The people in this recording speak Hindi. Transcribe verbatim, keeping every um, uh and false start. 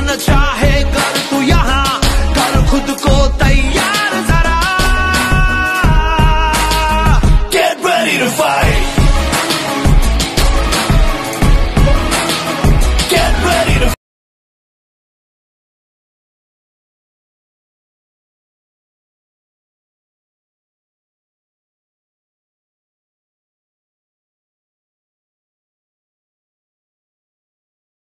करना चाहेगा।